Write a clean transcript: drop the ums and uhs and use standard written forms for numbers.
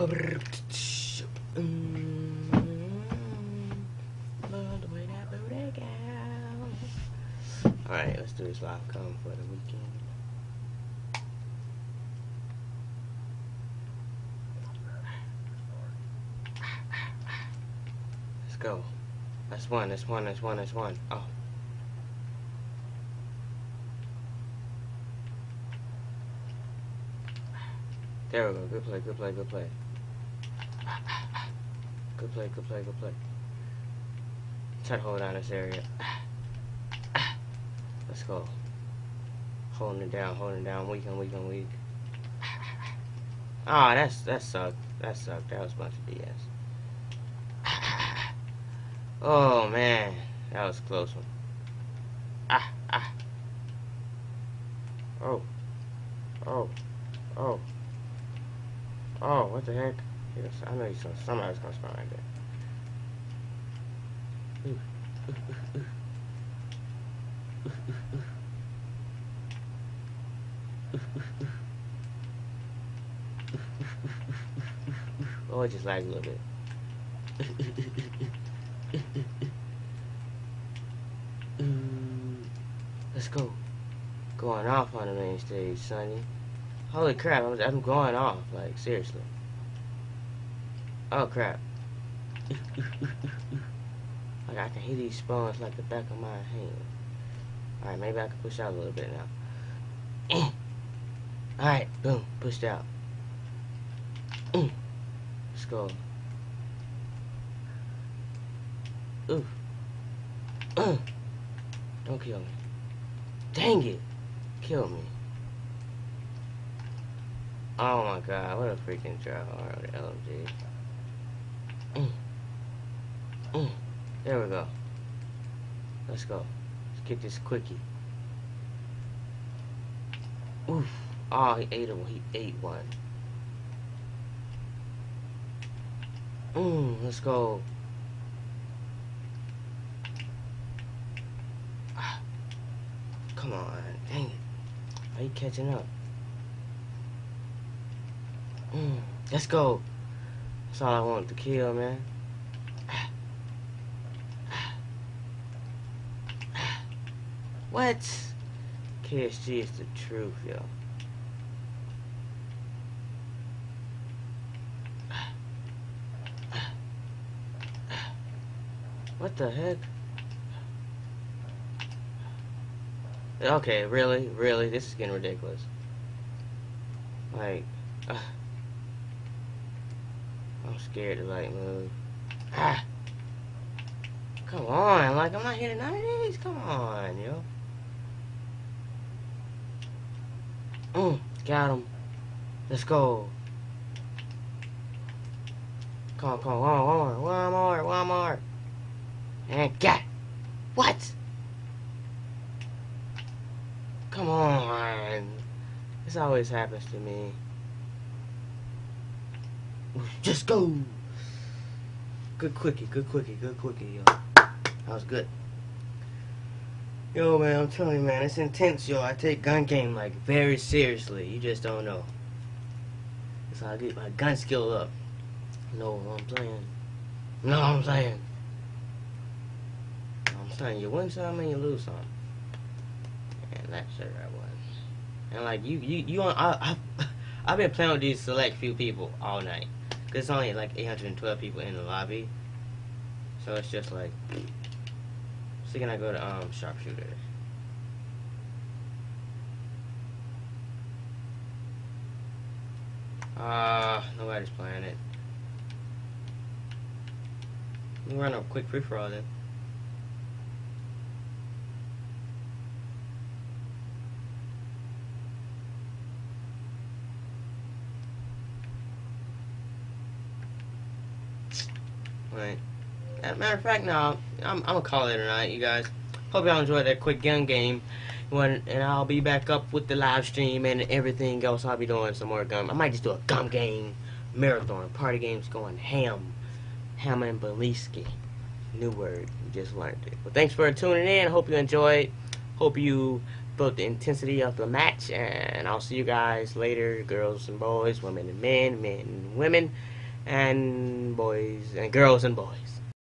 Alright, let's do this live comment for the weekend. Let's go. That's one, that's one, that's one, that's one. Oh. There we go. Good play, good play, good play. Good play, good play, good play. Try to hold down this area. Let's go. Holding it down, weak and weak and weak. Ah, that sucked. That sucked. That was a bunch of BS. Oh man, that was a close one. Oh. Oh. Oh. Oh, what the heck? I know you saw somebody's gonna spawn right there. Ooh. Oh, it just lagged a little bit. Let's go. Going off on the main stage, Sonny. Holy crap, I'm going off, like, seriously. Oh, crap. Like, I can hear these spawns like the back of my hand. Alright, maybe I can push out a little bit now. Alright, boom, pushed out. Let's go. Ooh. Don't kill me. Dang it! Kill me. Oh my god, what a freaking draw. Alright, LMG. There we go. Let's go. Let's get this quickie. Oof. Oh, he ate one. He ate one. Let's go. Ah, come on. Dang it. Are you catching up? Let's go. That's all I want to kill, man. What? KSG is the truth, yo. What the heck? Okay, really? Really? This is getting ridiculous. Like, I'm scared to, like, move. Come on, like, I'm not hitting none of these. Come on, yo. Got him. Let's go. Come on, come on. One more. And got. What? Come on. This always happens to me. Just go. Good quickie, yo. That was good. Yo, man, I'm telling you, man, it's intense, yo. I take gun game, like, very seriously. You just don't know. That's how I get my gun skill up. Know what I'm saying. You win some and you lose some. And that shit I won. And, like, I've been playing with these select few people all night. Because it's only, like, 812 people in the lobby. So it's just, like... So can I go to sharpshooter? Nobody's playing it. Let me run a quick free for all then. Right. As a matter of fact, no, I'm gonna call it tonight, you guys. Hope y'all enjoyed that quick gun game. And I'll be back up with the live stream and everything else. I'll be doing some more gum. I might just do a gum game marathon. Party games going ham. Ham and Beliski. New word. You just learned it. Well, thanks for tuning in. Hope you enjoyed. Hope you felt the intensity of the match. And I'll see you guys later, girls and boys, women and men, men and women. women and boys and girls and boys.